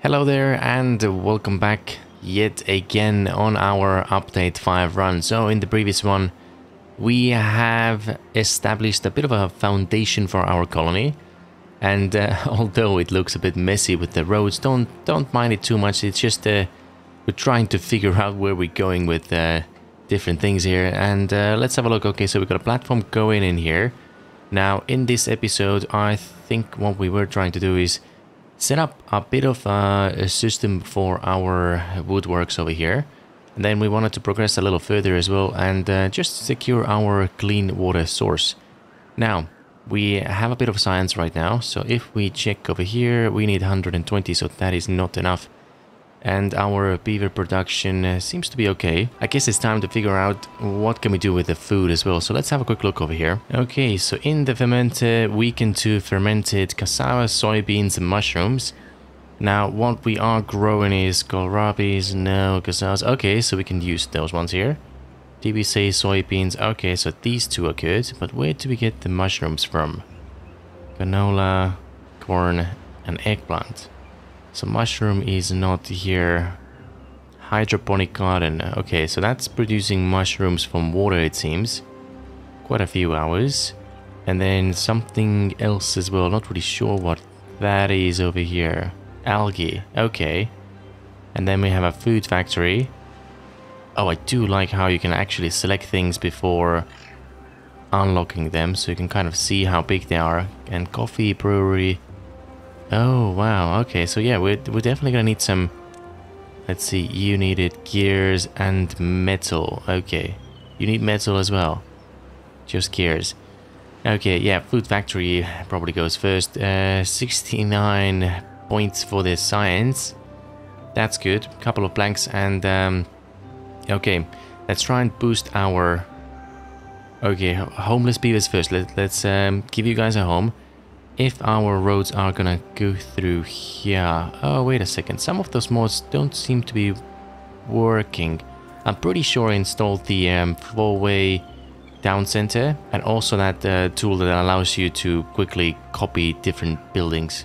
Hello there and welcome back yet again on our update 5 run. So in the previous one we have established a bit of a foundation for our colony, and although it looks a bit messy with the roads, don't mind it too much. It's just we're trying to figure out where we're going with different things here, and let's have a look. Okay, so we've got a platform going in here. Now in this episode I think what we were trying to do is set up a bit of a system for our woodworks over here, and then we wanted to progress a little further as well and just secure our clean water source. Now we have a bit of science right now, so if we check over here we need 120, so that is not enough, and our beaver production seems to be okay. I guess it's time to figure out what can we do with the food as well, so let's have a quick look over here. Okay, so in the fermenter we can do fermented cassava, soybeans and mushrooms. Now what we are growing is kohlrabis, no cassavas. Okay, so we can use those ones here. Did we say soybeans? Okay, so these two are good, but where do we get the mushrooms from? Canola, corn and eggplant. So mushroom is not here. Hydroponic garden. Okay, so that's producing mushrooms from water, it seems. Quite a few hours. And then something else as well. Not really sure what that is over here. Algae. Okay. And then we have a food factory. Oh, I do like how you can actually select things before unlocking them. So you can kind of see how big they are. And coffee, brewery. Oh wow, okay, so yeah, we're definitely gonna need some, let's see, you needed gears and metal. Okay, you need metal as well, just gears. Okay, yeah, food factory probably goes first. 69 points for the science, that's good. Couple of blanks and okay, let's try and boost our, okay, homeless beavers first. Let's give you guys a home. If our roads are gonna go through here. Oh, wait a second. Some of those mods don't seem to be working. I'm pretty sure I installed the four-way down center, and also that tool that allows you to quickly copy different buildings.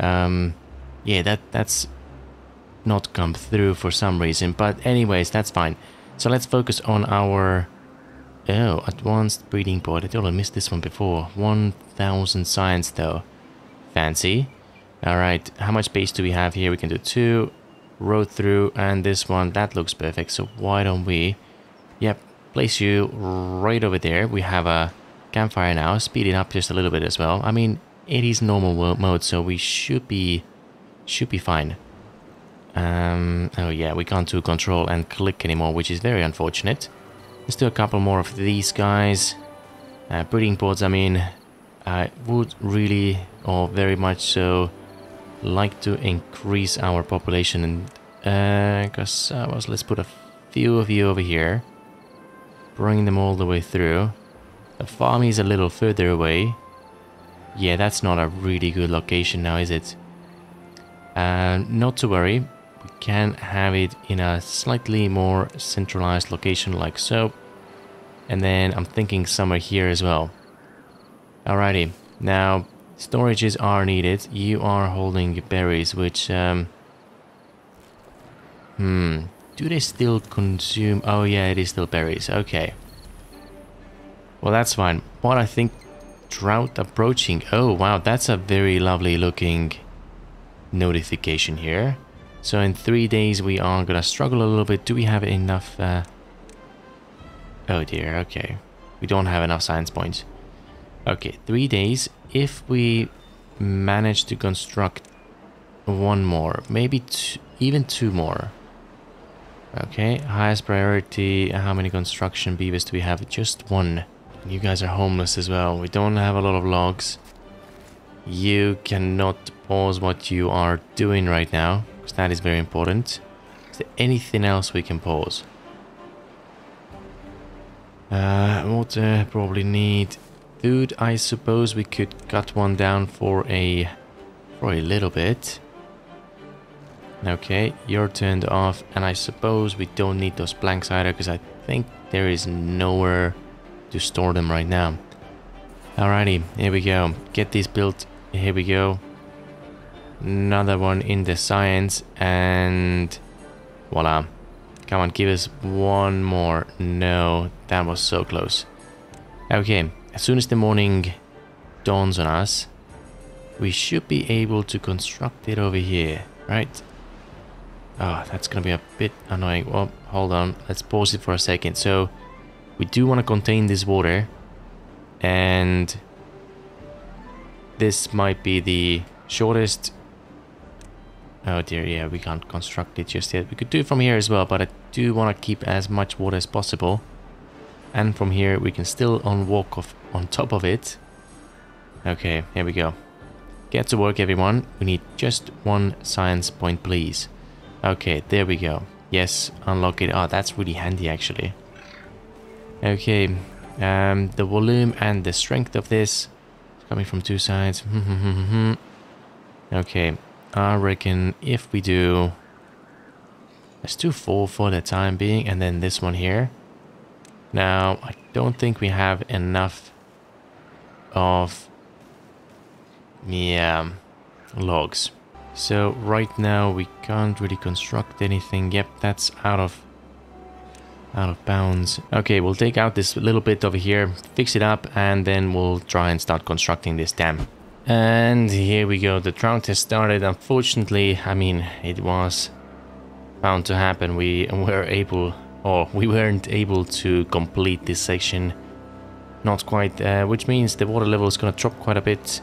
Yeah, that's not come through for some reason, but anyways, that's fine. So let's focus on our... Oh, advanced breeding pod. I totally missed this one before. 1000 science though. Fancy. Alright, how much space do we have here? We can do 2. Road through, and this one. That looks perfect. So why don't we... Yep, place you right over there. We have a campfire now. Speed it up just a little bit as well. I mean, it is normal world mode, so we should be fine. Oh yeah, we can't do control and click anymore, which is very unfortunate. Let's do a couple more of these guys. Breeding pods, I mean, I would really, or very much so, like to increase our population. And cassavas, let's put a few of you over here. Bring them all the way through. The farm is a little further away. Yeah, that's not a really good location now, is it? Not to worry. We can have it in a slightly more centralized location like so. And then I'm thinking somewhere here as well. Alrighty, now storages are needed. You are holding berries, which... do they still consume... Oh yeah, it is still berries, okay. Well, that's fine. What I think... Drought approaching. Oh wow, that's a very lovely looking notification here. So in 3 days we are gonna struggle a little bit. Do we have enough? Oh dear, okay. We don't have enough science points. Okay, 3 days. If we manage to construct one more, maybe even two more. Okay, highest priority. How many construction beavers do we have? Just one. You guys are homeless as well. We don't have a lot of logs. You cannot pause what you are doing right now. Because that is very important. Is there anything else we can pause? Water, probably need food. I suppose we could cut one down for a little bit. Okay, you're turned off, and I suppose we don't need those blanks either, because I think there is nowhere to store them right now. Alrighty, here we go. Get these built. Here we go. Another one in the science, and voila. Come on, give us one more. No, that was so close. Okay, as soon as the morning dawns on us, we should be able to construct it over here, right? Oh, that's gonna be a bit annoying. Well, hold on, let's pause it for a second. So we do want to contain this water, and this might be the shortest. Oh dear, yeah, we can't construct it just yet. We could do it from here as well, but I do want to keep as much water as possible. And from here we can still walk off on top of it. Okay, here we go. Get to work, everyone. We need just one science point, please. Okay, there we go. Yes, unlock it. Oh, that's really handy actually. Okay, the volume and the strength of this is coming from two sides. Okay, I reckon if we do, let's do 4 for the time being, and then this one here. Now, I don't think we have enough of, yeah, logs. So right now we can't really construct anything. Yep, that's out of bounds. Okay, we'll take out this little bit over here, fix it up, and then we'll try and start constructing this dam. And here we go. The drought has started. Unfortunately, I mean, it was bound to happen. We weren't able to complete this section. Not quite, which means the water level is going to drop quite a bit.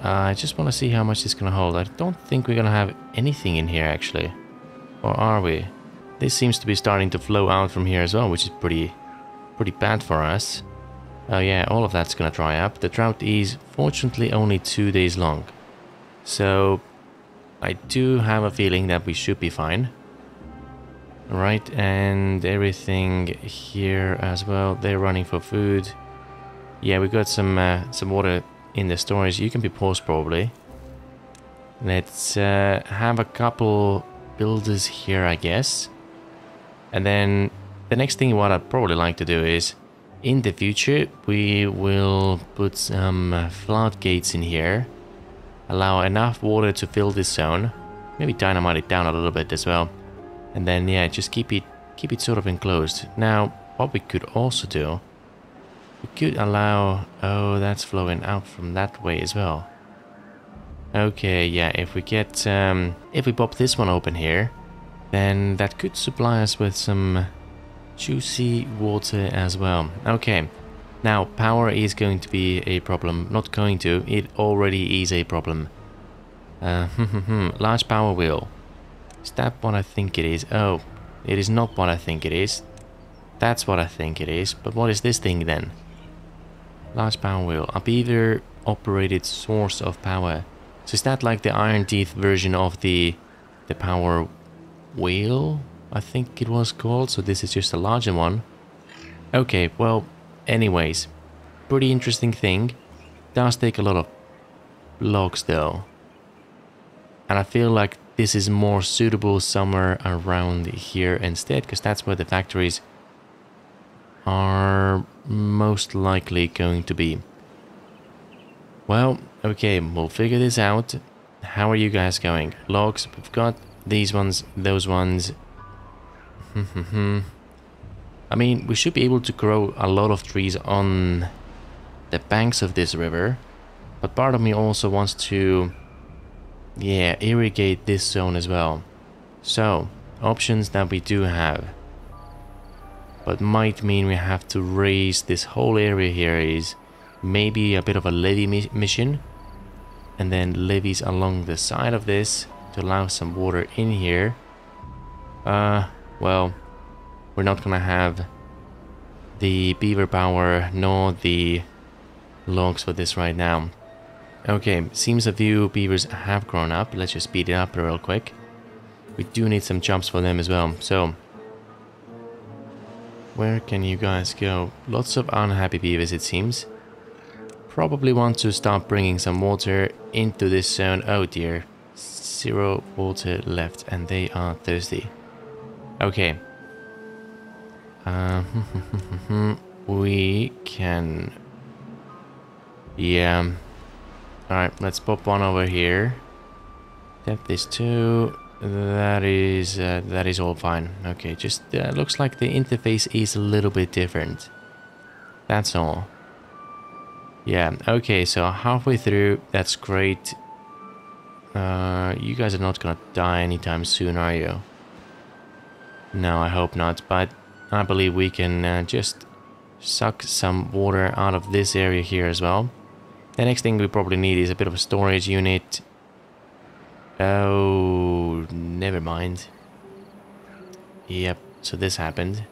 I just want to see how much it's going to hold. I don't think we're going to have anything in here actually. Or are we? This seems to be starting to flow out from here as well, which is pretty bad for us. Oh yeah, all of that's going to dry up. The drought is fortunately only 2 days long. So I do have a feeling that we should be fine. Right, and everything here as well. They're running for food. Yeah, we got some water in the storage. You can be paused probably. Let's have a couple builders here, I guess. And then the next thing what I'd probably like to do is, in the future, we will put some floodgates in here. Allow enough water to fill this zone. Maybe dynamite it down a little bit as well. And then, yeah, just keep it sort of enclosed. Now, what we could also do, we could allow... Oh, that's flowing out from that way as well. Okay, yeah, if we get... if we pop this one open here, then that could supply us with some juicy water as well. Okay, now power is going to be a problem. Not going to, it already is a problem. Large power wheel. Is that what I think it is? Oh, it is not what I think it is. That's what I think it is. But what is this thing then? Large power wheel. A beaver operated source of power. So is that like the Ironteeth version of the power wheel? I think it was called. So this is just a larger one. Okay, well, anyways. Pretty interesting thing. Does take a lot of logs though. And I feel like this is more suitable somewhere around here instead, because that's where the factories are most likely going to be. Well, okay, we'll figure this out. How are you guys going? Logs, we've got these ones, those ones. I mean, we should be able to grow a lot of trees on the banks of this river, but part of me also wants to... yeah, irrigate this zone as well. So, options that we do have. But might mean we have to raise this whole area here is maybe a bit of a levee mission. And then levees along the side of this to allow some water in here. Well, we're not gonna have the beaver power nor the logs for this right now. Okay, seems a few beavers have grown up. Let's just speed it up real quick. We do need some jobs for them as well. So, where can you guys go? Lots of unhappy beavers, it seems. Probably want to start bringing some water into this zone. Oh dear, 0 water left and they are thirsty. Okay. We can... yeah... alright, let's pop one over here. Tap this too. That is all fine. Okay, just looks like the interface is a little bit different. That's all. Yeah, okay, so halfway through, that's great. You guys are not gonna die anytime soon, are you? No, I hope not, but I believe we can just suck some water out of this area here as well. The next thing we probably need is a bit of a storage unit. Oh, never mind. Yep, so this happened.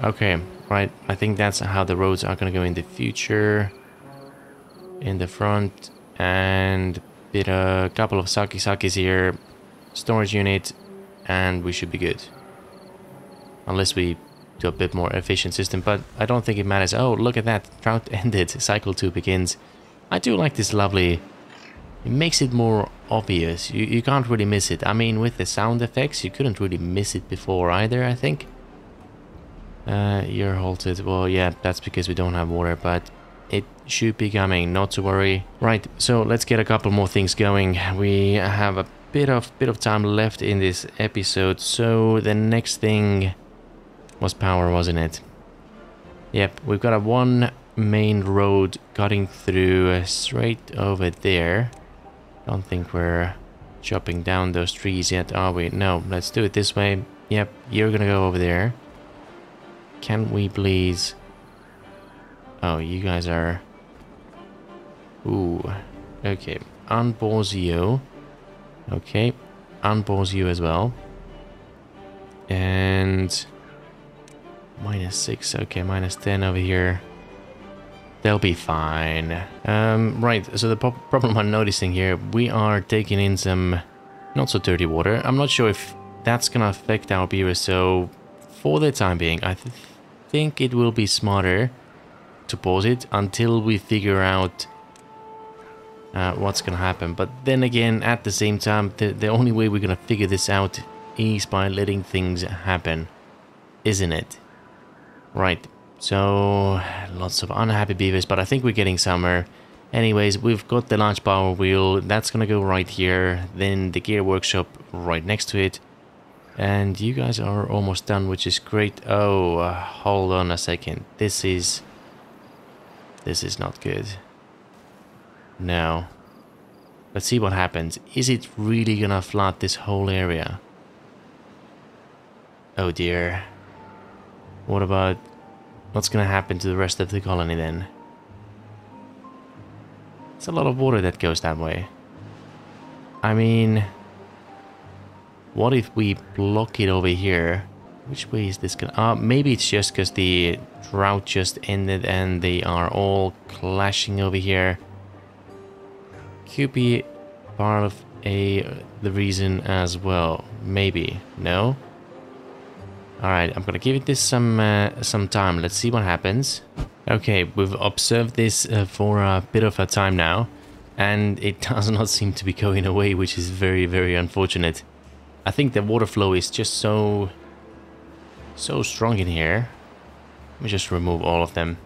Okay, right, I think that's how the roads are gonna go in the future. In the front, and a couple of sakisakis here, storage unit, and we should be good. Unless we do a bit more efficient system, but I don't think it matters. Oh, look at that, drought ended, cycle 2 begins. I do like this lovely, it makes it more obvious, you can't really miss it. I mean, with the sound effects, you couldn't really miss it before either, I think. You're halted, well yeah, that's because we don't have water, but it should be coming, not to worry. Right, so let's get a couple more things going. We have a bit of time left in this episode, so the next thing was power, wasn't it? Yep, we've got a one main road cutting through straight over there. Don't think we're chopping down those trees yet, are we? No, let's do it this way. Yep, you're gonna go over there. Can we please... Oh, you guys are... Ooh. Okay. Unpause you. Okay. Unpause you as well. And... -6. Okay, -10 over here. They'll be fine. Right. So the problem I'm noticing here, we are taking in some not so dirty water. I'm not sure if that's going to affect our beer, so for the time being, I think it will be smarter to pause it until we figure out what's gonna happen. But then again, at the same time, the only way we're gonna figure this out is by letting things happen, isn't it? Right, so lots of unhappy beavers, but I think we're getting somewhere. Anyways, we've got the large power wheel, that's gonna go right here, then the gear workshop right next to it, and you guys are almost done, which is great. Oh, hold on a second, this is not good. No. Let's see what happens. Is it really gonna flood this whole area? Oh dear. What about... What's gonna happen to the rest of the colony then? It's a lot of water that goes that way. I mean... What if we block it over here? Which way is this gonna... maybe it's just because the drought just ended and they are all clashing over here. Could be part of the reason as well. Maybe. No? Alright, I'm gonna give this some time. Let's see what happens. Okay, we've observed this for a bit of a time now. And it does not seem to be going away, which is very, very unfortunate. I think the water flow is just so strong in here. Let me just remove all of them.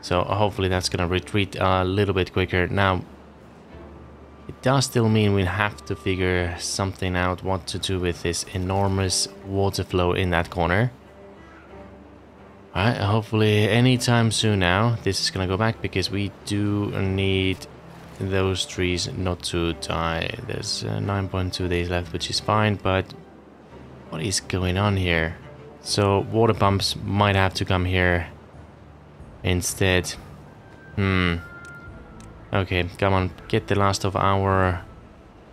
So hopefully that's gonna retreat a little bit quicker. Now, it does still mean we'll have to figure something out what to do with this enormous water flow in that corner. Alright, hopefully anytime soon now this is gonna go back, because we do need those trees not to die. There's 9.2 days left, which is fine, but what is going on here? So water pumps might have to come here instead. Okay, come on, get the last of our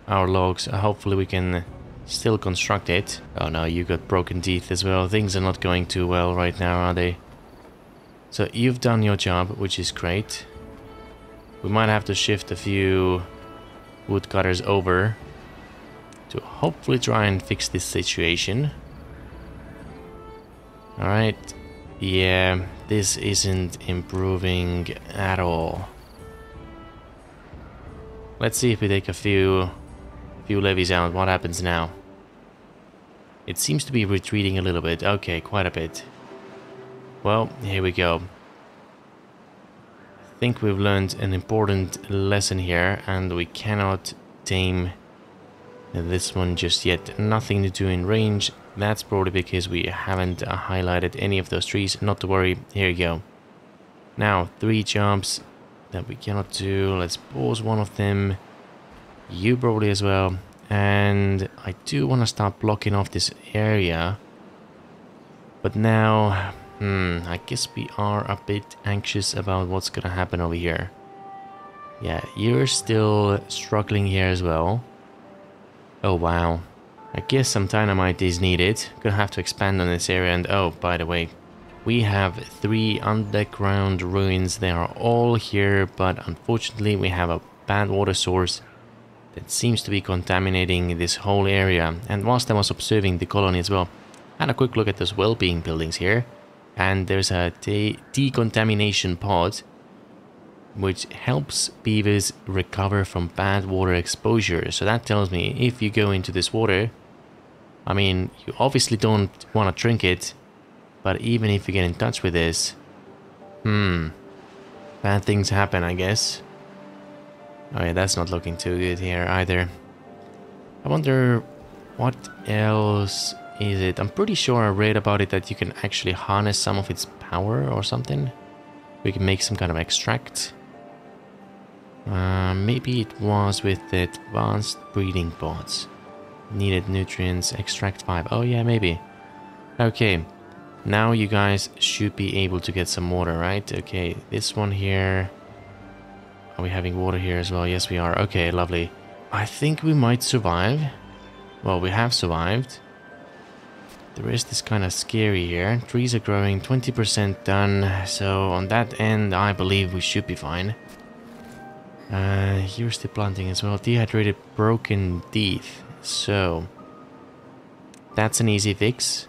logs. Hopefully we can still construct it. Oh no, you got broken teeth as well. Things are not going too well right now, are they? So you've done your job, which is great. We might have to shift a few woodcutters over to hopefully try and fix this situation. Alright, yeah, this isn't improving at all. Let's see if we take a few levies out, what happens now? It seems to be retreating a little bit, okay, quite a bit. Well, here we go. think we've learned an important lesson here, and we cannot tame this one just yet. Nothing to do in range. That's probably because we haven't highlighted any of those trees. Not to worry. Here you go. Now, 3 jumps that we cannot do. Let's pause one of them. You probably as well. And I do want to start blocking off this area. But now, I guess we are a bit anxious about what's going to happen over here. Yeah, you're still struggling here as well. Oh, wow. I guess some dynamite is needed. Gonna have to expand on this area. And oh, by the way, we have 3 underground ruins. They are all here, but unfortunately we have a bad water source that seems to be contaminating this whole area. And whilst I was observing the colony as well, I had a quick look at those well-being buildings here, and there's a decontamination pod which helps beavers recover from bad water exposure. So that tells me if you go into this water, I mean, you obviously don't want to drink it, but even if you get in touch with this, bad things happen, I guess. Oh yeah, that's not looking too good here either. I wonder what else is it. I'm pretty sure I read about it that you can actually harness some of its power or something. We can make some kind of extract. Maybe it was with the advanced breeding pods. Needed nutrients, extract 5. Oh yeah, maybe. Okay, now you guys should be able to get some water, right? Okay, this one here. Are we having water here as well? Yes, we are. Okay, lovely. I think we might survive. Well, we have survived. The rest is kind of scary here. Trees are growing, 20% done. So on that end, I believe we should be fine. Here's the planting as well. Dehydrated broken teeth. So that's an easy fix.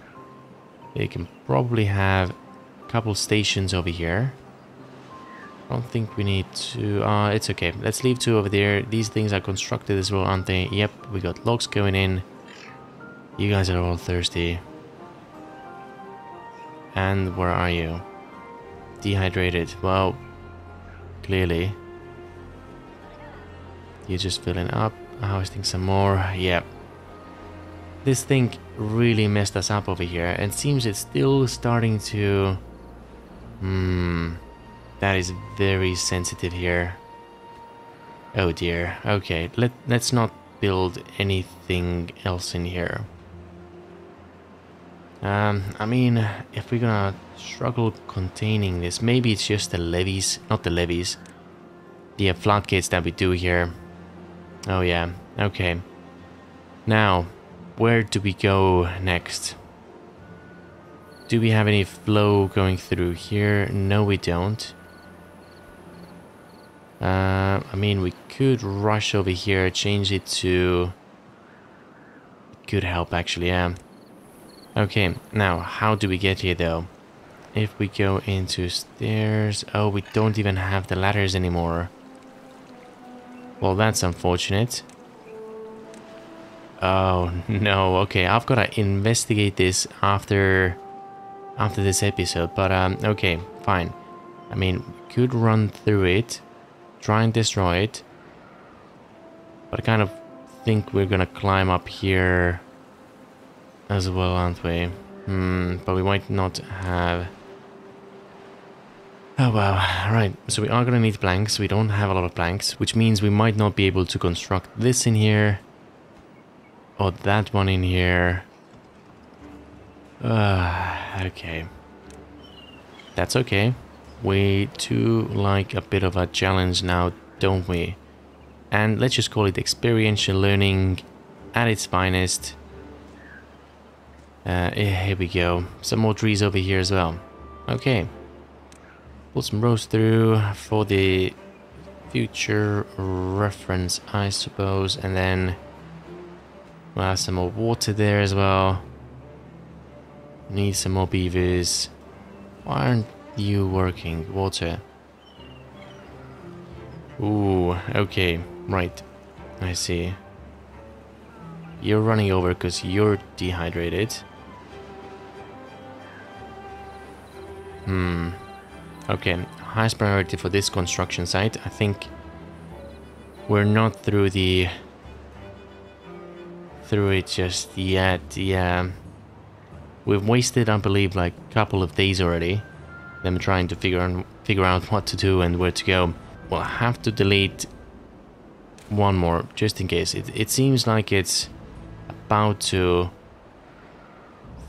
We can probably have a couple stations over here. I don't think we need to... it's okay. Let's leave 2 over there. These things are constructed as well, aren't they? Yep, we got logs going in. You guys are all thirsty. And where are you? Dehydrated. Well, clearly. You're just filling up. Harvesting some more. Yeah. This thing really messed us up over here. And it seems it's still starting to... That is very sensitive here. Oh dear. Okay, let's not build anything else in here. I mean, if we're gonna struggle containing this, maybe it's just the levees, not the levees, the floodgates that we do here. Oh yeah, okay. Now, where do we go next? Do we have any flow going through here? No, we don't. I mean, we could rush over here, change it to... Could help, actually, yeah. Okay, now, how do we get here, though? If we go into stairs... Oh, we don't even have the ladders anymore. Well, that's unfortunate. Oh, no. Okay, I've got to investigate this after this episode. But, okay, fine. I mean, we could run through it, try and destroy it. But I kind of think we're going to climb up here as well, aren't we? But we might not have... Oh, wow. Right. So we are going to need planks. We don't have a lot of planks, which means we might not be able to construct this in here. Or that one in here. Okay. That's okay. We do like a bit of a challenge now, don't we? And let's just call it experiential learning at its finest. Here we go. Some more trees over here as well. Okay. Pull some rows through for the future reference, I suppose. And then we'll have some more water there as well. Need some more beavers. Why aren't you working? Water. Ooh, okay, right. I see. You're running over because you're dehydrated. Okay, highest priority for this construction site. I think we're not through the... through it just yet. Yeah. We've wasted, I believe, like a couple of days already. Them trying to figure out what to do and where to go. We'll have to delete one more, just in case. It seems like it's about to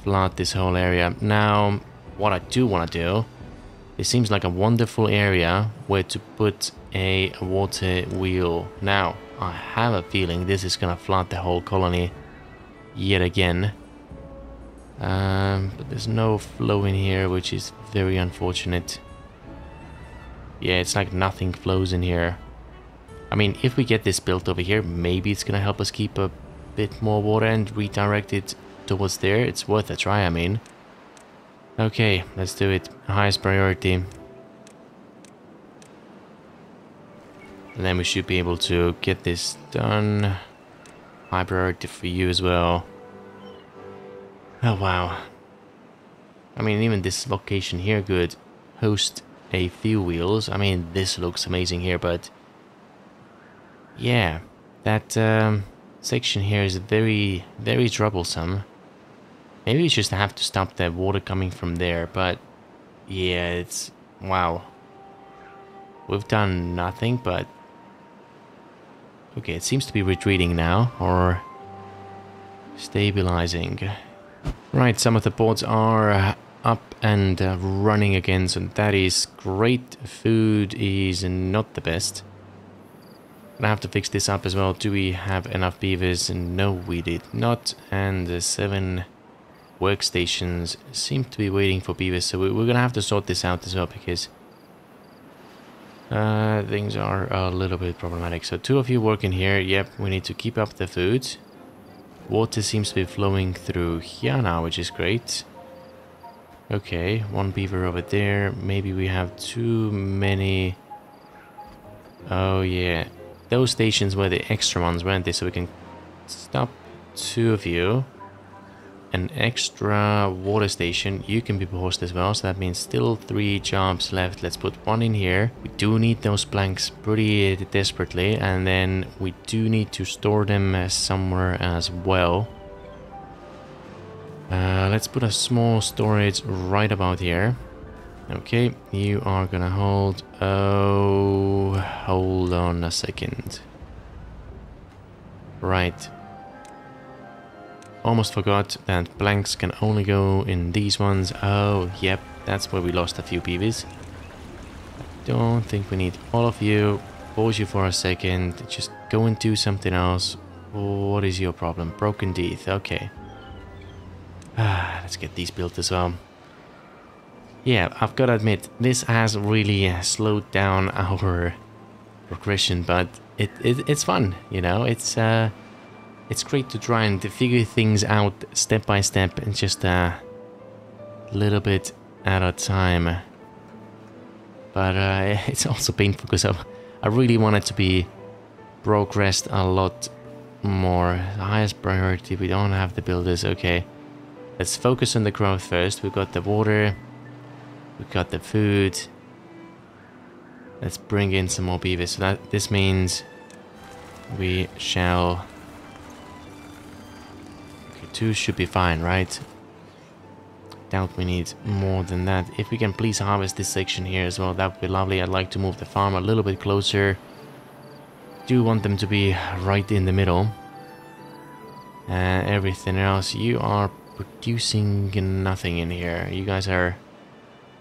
flood this whole area. Now, what I do want to do, it seems like a wonderful area where to put a water wheel. Now, I have a feeling this is going to flood the whole colony yet again. But there's no flow in here, which is very unfortunate. Yeah, it's like nothing flows in here. I mean, if we get this built over here, maybe it's gonna help us keep a bit more water and redirect it towards there. It's worth a try, I mean. Okay, let's do it. Highest priority. And then we should be able to get this done. High priority for you as well. Oh, wow. I mean, even this location here could host a few wheels. I mean, this looks amazing here, but... yeah, that section here is very, very troublesome. Maybe we just have to stop the water coming from there, but... yeah, it's... wow. We've done nothing, but... okay, it seems to be retreating now, or... stabilizing. Right, some of the ports are up and running again, so that is great. Food is not the best. I have to fix this up as well. Do we have enough beavers? No, we did not. And the 7 workstations seem to be waiting for beavers, so we're gonna have to sort this out as well, because things are a little bit problematic. So 2 of you working here. Yep, we need to keep up the food. Water seems to be flowing through here now, which is great. Okay, 1 beaver over there. Maybe we have too many. Oh, yeah. Those stations were the extra ones, weren't they? So we can stop 2 of you. An extra water station. You can be forced as well. So that means still 3 jobs left. Let's put 1 in here. We do need those planks pretty desperately. And then we do need to store them somewhere as well. Let's put a small storage right about here. Okay, you are gonna hold... oh, hold on a second. Right. Almost forgot that planks can only go in these ones. Oh, yep, that's where we lost a few beavers. I don't think we need all of you. Pause you for a second. Just go and do something else. What is your problem? Broken teeth, okay. Let's get these built as well. Yeah, I've got to admit, this has really slowed down our progression, but it's fun, you know? It's great to try and figure things out step by step and just a little bit at a time. But it's also painful because I really want it to be progressed a lot more. The highest priority, we don't have the builders, okay. Let's focus on the growth first. We've got the water, we've got the food. Let's bring in some more beavers. So that this means we shall... okay, 2 should be fine, right? Doubt we need more than that. If we can please harvest this section here as well, that would be lovely. I'd like to move the farm a little bit closer. Do want them to be right in the middle. Everything else, you are producing nothing in here. You guys are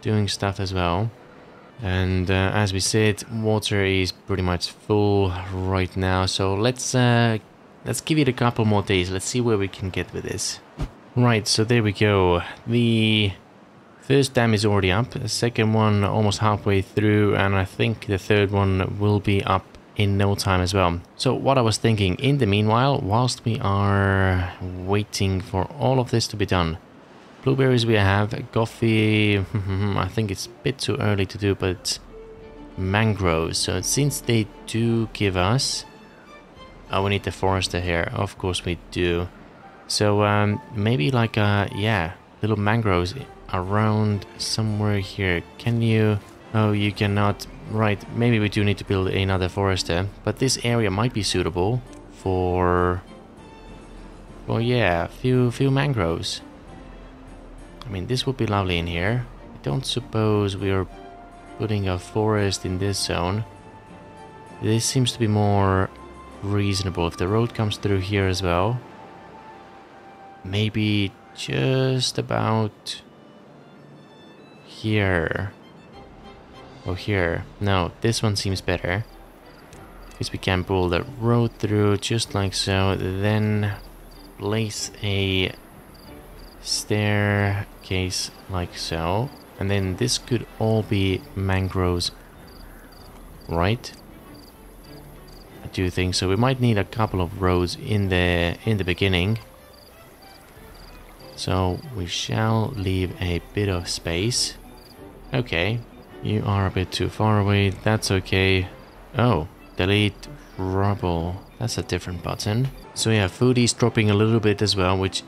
doing stuff as well. And as we said, water is pretty much full right now. So let's give it a couple more days. Let's see where we can get with this. Right, so there we go. The first dam is already up. The second one almost halfway through. And I think the third one will be up in no time as well. So what I was thinking, in the meanwhile, whilst we are waiting for all of this to be done, blueberries we have, coffee, I think it's a bit too early to do, but mangroves. So since they do give us... oh, we need the forester here. Of course we do. So maybe like a, yeah, little mangroves around somewhere here. Can you Oh, you cannot... Right, maybe we do need to build another forest there. But this area might be suitable for... Well, yeah, few mangroves. I mean, this would be lovely in here. I don't suppose we are putting a forest in this zone. This seems to be more reasonable. If the road comes through here as well, maybe just about here. Oh, here. No, this one seems better. Because we can pull the road through just like so, then place a staircase like so. And then this could all be mangroves, right? I do think so. We might need a couple of roads in the beginning. So we shall leave a bit of space. Okay. You are a bit too far away, that's okay. Oh, delete rubble. That's a different button. So yeah, food is dropping a little bit as well, which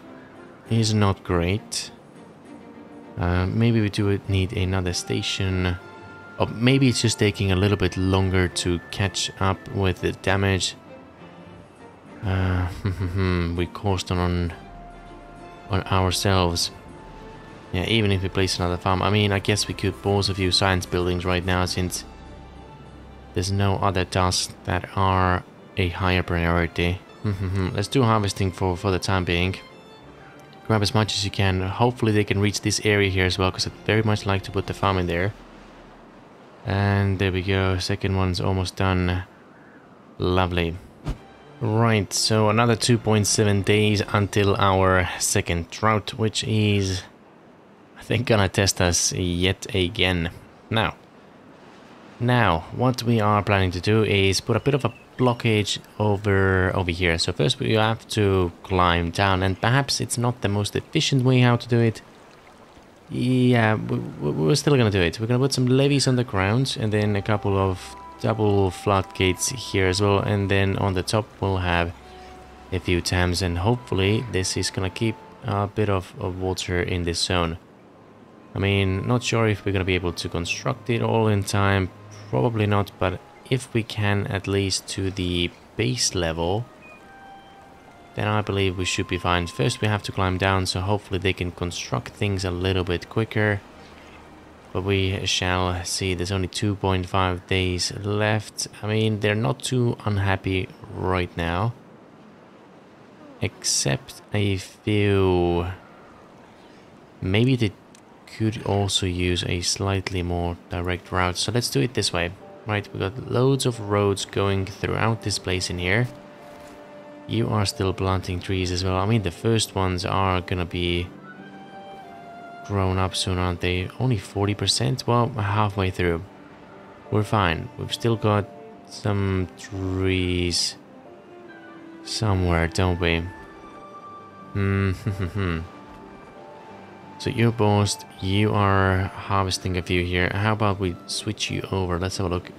is not great. Maybe we do need another station. Or maybe it's just taking a little bit longer to catch up with the damage. We caused it on ourselves. Yeah, even if we place another farm. I mean, I guess we could pause a few science buildings right now since there's no other tasks that are a higher priority. Let's do harvesting for the time being. Grab as much as you can. Hopefully they can reach this area here as well, because I'd very much like to put the farm in there. And there we go. Second one's almost done. Lovely. Right, so another 2.7 days until our second drought, which is... They're gonna test us yet again. Now what we are planning to do is put a bit of a blockage over here. So first we have to climb down, and perhaps it's not the most efficient way how to do it. Yeah, we're still gonna do it. We're gonna put some levees on the ground, and then a couple of double floodgates here as well, and then on the top we'll have a few dams, and hopefully this is gonna keep a bit of water in this zone. I mean, not sure if we're going to be able to construct it all in time. Probably not, but if we can at least to the base level, then I believe we should be fine. First, we have to climb down, so hopefully they can construct things a little bit quicker. But we shall see. There's only 2.5 days left. I mean, they're not too unhappy right now. Except a few... Maybe they could also use a slightly more direct route. So let's do it this way. Right, we've got loads of roads going throughout this place in here. You are still planting trees as well. I mean, the first ones are gonna be grown up soon, aren't they? Only 40%? Well, halfway through. We're fine. We've still got some trees somewhere, don't we? So you're bossed, you are harvesting a few here. How about we switch you over? Let's have a look.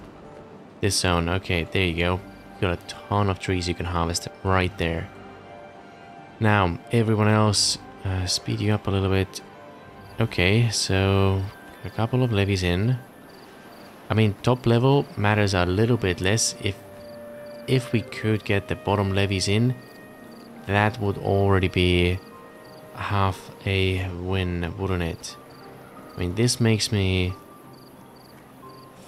This zone, okay, there you go. You got a ton of trees you can harvest right there. Now, everyone else, speed you up a little bit. Okay, so a couple of levies in. I mean, top level matters a little bit less. If we could get the bottom levies in, that would already be... half a win, wouldn't it? I mean, this makes me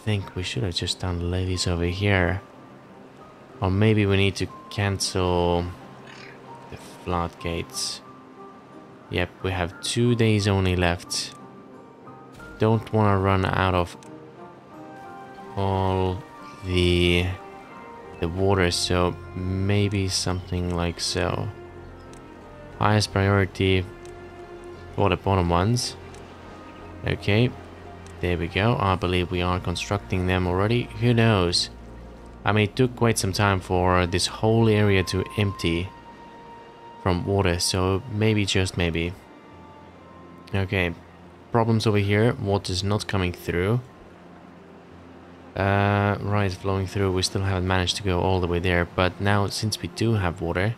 think we should have just done levies over here. Or maybe we need to cancel the floodgates. Yep, we have 2 days only left. Don't want to run out of all the water, so maybe something like so. Highest priority for the bottom ones. Okay, there we go. I believe we are constructing them already. Who knows? I mean, it took quite some time for this whole area to empty from water, so maybe, just maybe. Okay, problems over here. Water's not coming through. Right, flowing through. We still haven't managed to go all the way there, but now since we do have water,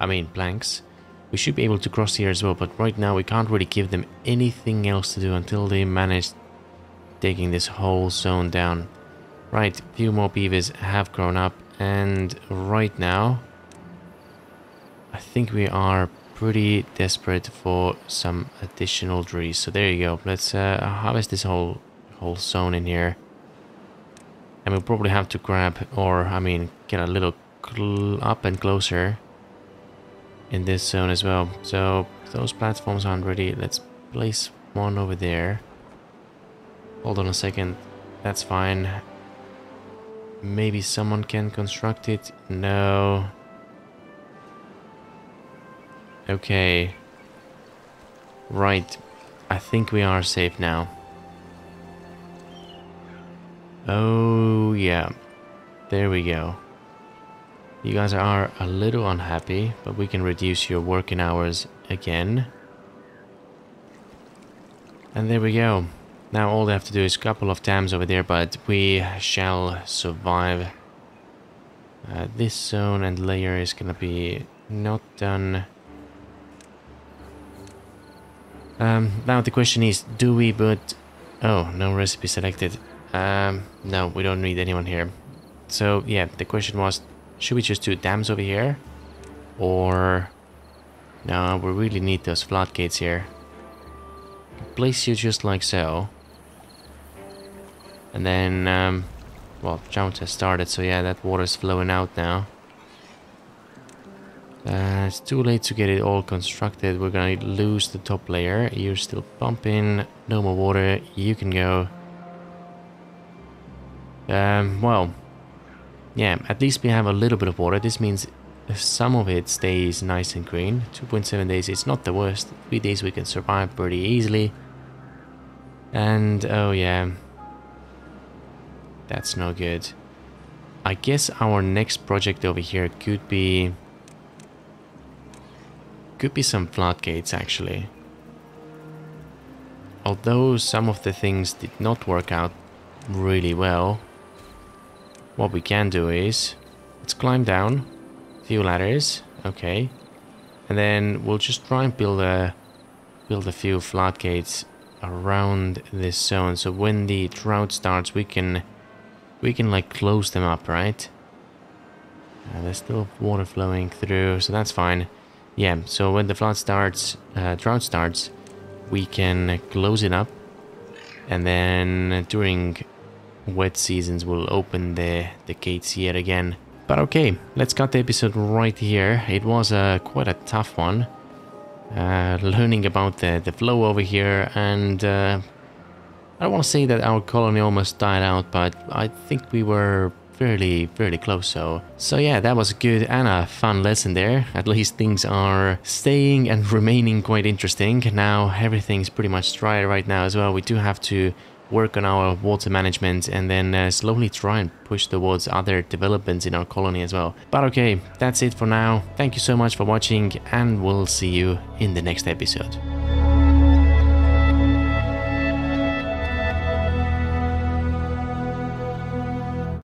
I mean planks, we should be able to cross here as well, but right now we can't really give them anything else to do until they manage digging this whole zone down. Right, a few more beavers have grown up, and right now I think we are pretty desperate for some additional trees. So there you go. Let's harvest this whole zone in here, and we'll probably have to grab, or I mean get a little up and closer in this zone as well. So those platforms aren't ready. Let's place one over there. Hold on a second. That's fine. Maybe someone can construct it. No. Okay. Right. I think we are safe now. Oh, yeah. There we go. You guys are a little unhappy, but we can reduce your working hours again. And there we go. Now all they have to do is a couple of dams over there, but we shall survive. This zone and layer is gonna be not done. Now the question is, do we put... Oh, no recipe selected. No, we don't need anyone here. So yeah, the question was, should we just do dams over here? Or... No, we really need those floodgates here. Place you just like so. And then, well, drought has started, so yeah, that water's flowing out now. It's too late to get it all constructed. We're gonna lose the top layer. You're still pumping. No more water. You can go. Well, yeah, at least we have a little bit of water. This means some of it stays nice and green. 2.7 days, it's not the worst. 3 days we can survive pretty easily. And, oh yeah. That's no good. I guess our next project over here could be... some floodgates, actually. Although some of the things did not work out really well, what we can do is... Let's climb down. Few ladders, okay, and then we'll just try and build a few floodgates around this zone, so when the drought starts we can like close them up, right? There's still water flowing through, so that's fine. Yeah, so when the drought starts, we can close it up, and then during wet seasons we'll open the gates yet again. But okay, let's cut the episode right here. It was quite a tough one. Learning about the flow over here, and I don't want to say that our colony almost died out, but I think we were fairly close. So yeah, that was a good and a fun lesson there. At least things are staying and remaining quite interesting. Now everything's pretty much dry right now as well. We do have to work on our water management, and then slowly try and push towards other developments in our colony as well. But okay, that's it for now. Thank you so much for watching, and we'll see you in the next episode.